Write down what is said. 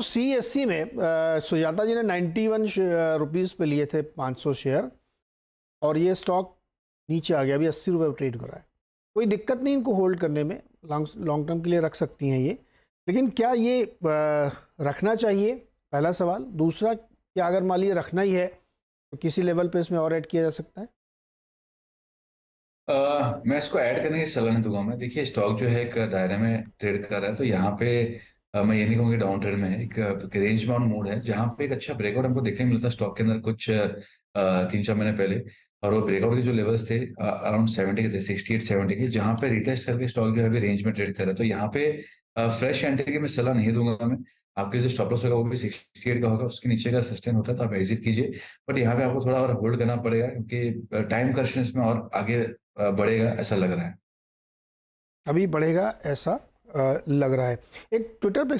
दोस्तों CSC में सुजाता जी ने 91 रुपीज़ पे लिए थे 500 शेयर और ये स्टॉक नीचे आ गया, अभी 80 रुपये पर ट्रेड कर रहा है। कोई दिक्कत नहीं इनको होल्ड करने में, लॉन्ग टर्म के लिए रख सकती हैं ये, लेकिन क्या ये रखना चाहिए, पहला सवाल। दूसरा, क्या अगर मान लीजिए रखना ही है तो किसी लेवल पे इसमें और ऐड किया जा सकता है? मैं इसको ऐड करने की सलाह नहीं दूंगा। मैं देखिए स्टॉक जो है एक दायरे में ट्रेड कर रहा है, तो यहाँ पे मैं ये नहीं कहूँगी डाउन ट्रेड में है, एक रेंज बाउंड मोड है जहाँ पे एक अच्छा ब्रेकआउट हमको देखने मिला था स्टॉक के अंदर कुछ 3-4 महीने पहले, और वो ब्रेकआउट के जो लेवल्स थे अराउंड 70 के थे, 68-70 के, जहाँ पे रिटेस्ट करके स्टॉक जो है अभी रेंज में ट्रेड कर रहा है। तो यहाँ पे फ्रेश एंट्री की मैं सलाह नहीं दूंगा। मैं आपके जो स्टॉप लॉस होगा वो भी 68 का होगा, उसके नीचे का सस्टेन होता है तो आप एग्जिट कीजिए, बट यहाँ पे आपको थोड़ा और होल्ड करना पड़ेगा क्योंकि टाइम करेक्शन इसमें और आगे बढ़ेगा ऐसा लग रहा है, अभी बढ़ेगा ऐसा लग रहा है। एक ट्विटर पे